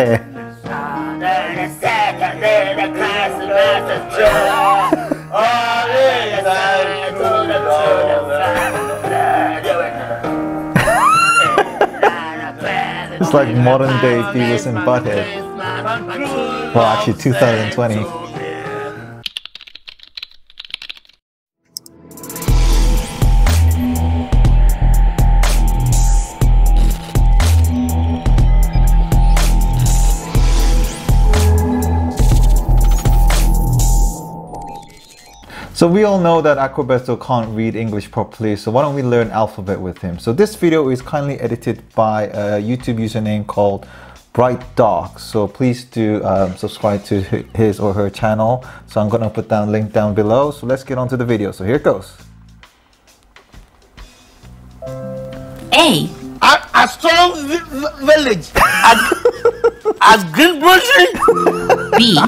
It's like modern day Beavis and Butthead. Well, actually 2020. So we all know that Akrobeto can't read English properly, so why don't we learn alphabet with him? So this video is kindly edited by a YouTube username called Bright Dark. So please do subscribe to his or her channel. So I'm gonna put down link down below. So let's get on to the video. So here it goes. A. A strong village. As green version. B.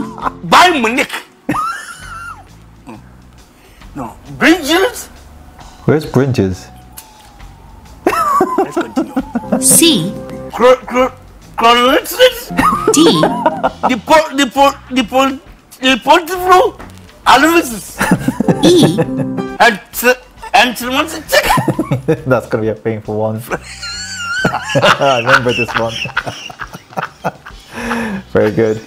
By Munich. No, Bridges? Where's Bridges? Let's continue. C. Croissants? D. The portable alumnus. E. And that's gonna be a painful one. I remember this one. Very good.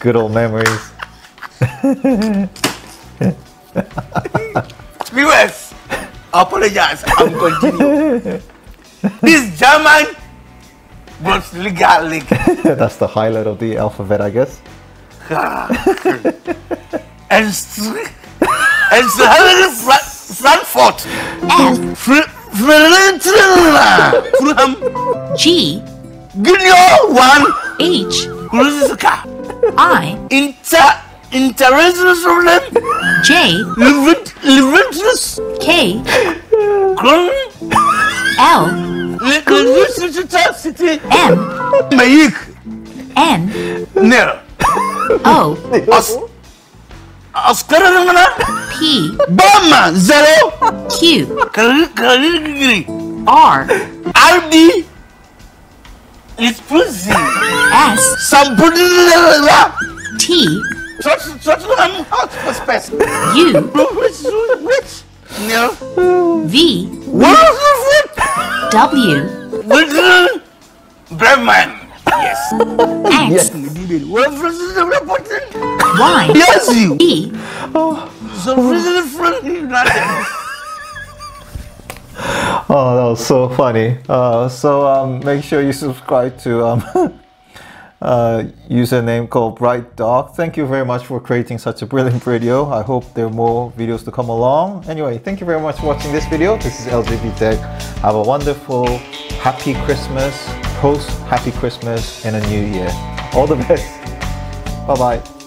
Good old memories. Viewers, apologize. I'm continuing. This German Bundesliga league. That's the highlight of the alphabet, I guess. and Frankfurt. F. From G. Junior one. H. Ruzuka. I. International. J. Leventus. K. Grun. L. M. Mayik. N. No. O. Oscar. P. Bama. Zero. Q. R. RB. It's pussy. S. Somebody. T. U. V. W. Bremen. Yes. X. Y. Yes. E. Oh, that was so funny. Make sure you subscribe to username called Bright Dark. Thank you very much for creating such a brilliant video. I hope there are more videos to come along. Anyway, thank you very much for watching this video. This is LJP Tech. Have a wonderful, happy Christmas, post-happy Christmas and a new year. All the best. Bye-bye.